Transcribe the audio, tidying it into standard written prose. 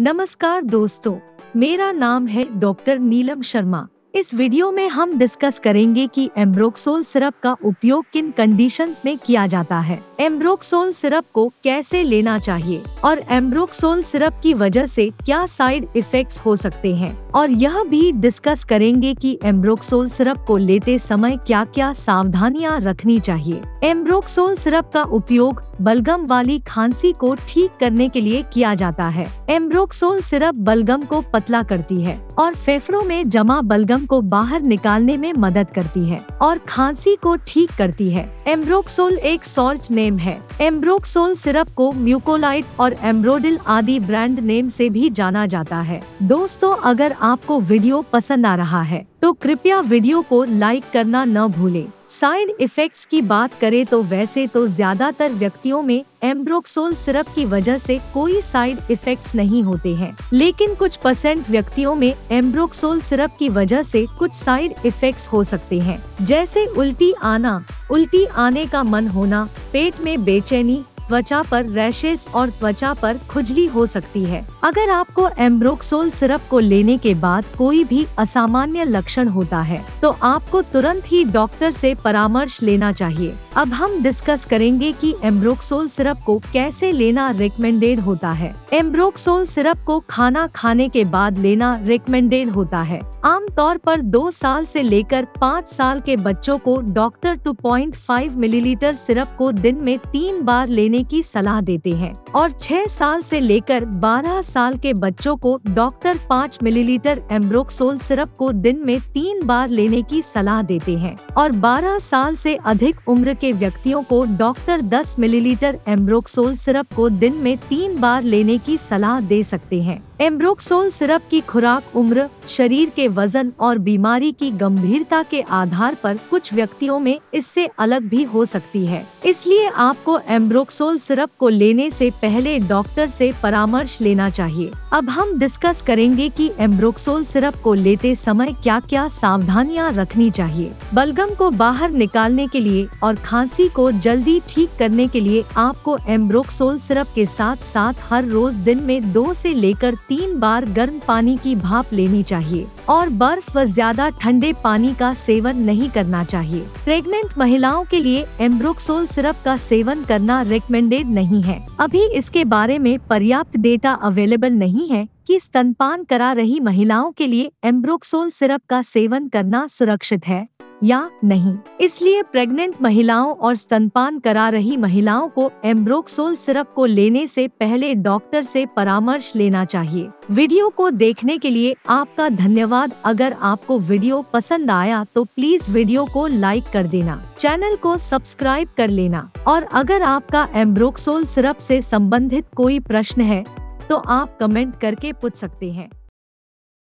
नमस्कार दोस्तों, मेरा नाम है डॉक्टर नीलम शर्मा। इस वीडियो में हम डिस्कस करेंगे कि एम्ब्रोक्सोल सिरप का उपयोग किन कंडीशंस में किया जाता है, एम्ब्रोक्सोल सिरप को कैसे लेना चाहिए और एम्ब्रोक्सोल सिरप की वजह से क्या साइड इफेक्ट्स हो सकते हैं। और यह भी डिस्कस करेंगे कि एम्ब्रोक्सोल सिरप को लेते समय क्या क्या सावधानियां रखनी चाहिए। एम्ब्रोक्सोल सिरप का उपयोग बलगम वाली खांसी को ठीक करने के लिए किया जाता है। एम्ब्रोक्सोल सिरप बलगम को पतला करती है और फेफड़ों में जमा बलगम को बाहर निकालने में मदद करती है और खांसी को ठीक करती है। एम्ब्रोक्सोल एक सॉल्ट नेम है। एम्ब्रोक्सोल सिरप को म्यूकोलाइट और एम्ब्रोडिल आदि ब्रांड नेम से भी जाना जाता है। दोस्तों, अगर आपको वीडियो पसंद आ रहा है तो कृपया वीडियो को लाइक करना न भूलें। साइड इफेक्ट्स की बात करें तो वैसे तो ज्यादातर व्यक्तियों में एम्ब्रोक्सोल सिरप की वजह से कोई साइड इफेक्ट्स नहीं होते हैं, लेकिन कुछ % व्यक्तियों में एम्ब्रोक्सोल सिरप की वजह से कुछ साइड इफेक्ट्स हो सकते हैं, जैसे उल्टी आने का मन होना, पेट में बेचैनी, त्वचा पर रैशेस और त्वचा पर खुजली हो सकती है। अगर आपको एम्ब्रोक्सोल सिरप को लेने के बाद कोई भी असामान्य लक्षण होता है तो आपको तुरंत ही डॉक्टर से परामर्श लेना चाहिए। अब हम डिस्कस करेंगे कि एम्ब्रोक्सोल सिरप को कैसे लेना रिकमेंडेड होता है। एम्ब्रोक्सोल सिरप को खाना खाने के बाद लेना रिकमेंडेड होता है। आमतौर पर 2 साल से लेकर 5 साल के बच्चों को डॉक्टर 2.5 मिलीलीटर सिरप को दिन में 3 बार लेने की सलाह देते हैं और 6 साल से लेकर 12 साल के बच्चों को डॉक्टर 5 मिलीलीटर एम्ब्रोक्सोल सिरप को दिन में 3 बार लेने की सलाह देते हैं और 12 साल से अधिक उम्र के व्यक्तियों को डॉक्टर 10 मिलीलीटर एम्ब्रोक्सोल सिरप को दिन में 3 बार लेने की सलाह दे सकते हैं। एम्ब्रोक्सोल सिरप की खुराक उम्र, शरीर के वजन और बीमारी की गंभीरता के आधार पर कुछ व्यक्तियों में इससे अलग भी हो सकती है, इसलिए आपको एम्ब्रोक्सोल सिरप को लेने से पहले डॉक्टर से परामर्श लेना चाहिए। अब हम डिस्कस करेंगे कि एम्ब्रोक्सोल सिरप को लेते समय क्या क्या सावधानियां रखनी चाहिए। बलगम को बाहर निकालने के लिए और खांसी को जल्दी ठीक करने के लिए आपको एम्ब्रोक्सोल सिरप के साथ साथ हर रोज दिन में 2 से लेकर 3 बार गर्म पानी की भाप लेनी चाहिए और बर्फ व ज्यादा ठंडे पानी का सेवन नहीं करना चाहिए। प्रेग्नेंट महिलाओं के लिए एम्ब्रोक्सोल सिरप का सेवन करना रिकमेंडेड नहीं है। अभी इसके बारे में पर्याप्त डेटा अवेलेबल नहीं है कि स्तनपान करा रही महिलाओं के लिए एम्ब्रोक्सोल सिरप का सेवन करना सुरक्षित है या नहीं, इसलिए प्रेग्नेंट महिलाओं और स्तनपान करा रही महिलाओं को एम्ब्रोक्सोल सिरप को लेने से पहले डॉक्टर से परामर्श लेना चाहिए। वीडियो को देखने के लिए आपका धन्यवाद। अगर आपको वीडियो पसंद आया तो प्लीज वीडियो को लाइक कर देना, चैनल को सब्सक्राइब कर लेना और अगर आपका एम्ब्रोक्सोल सिरप से संबंधित कोई प्रश्न है तो आप कमेंट करके पूछ सकते हैं।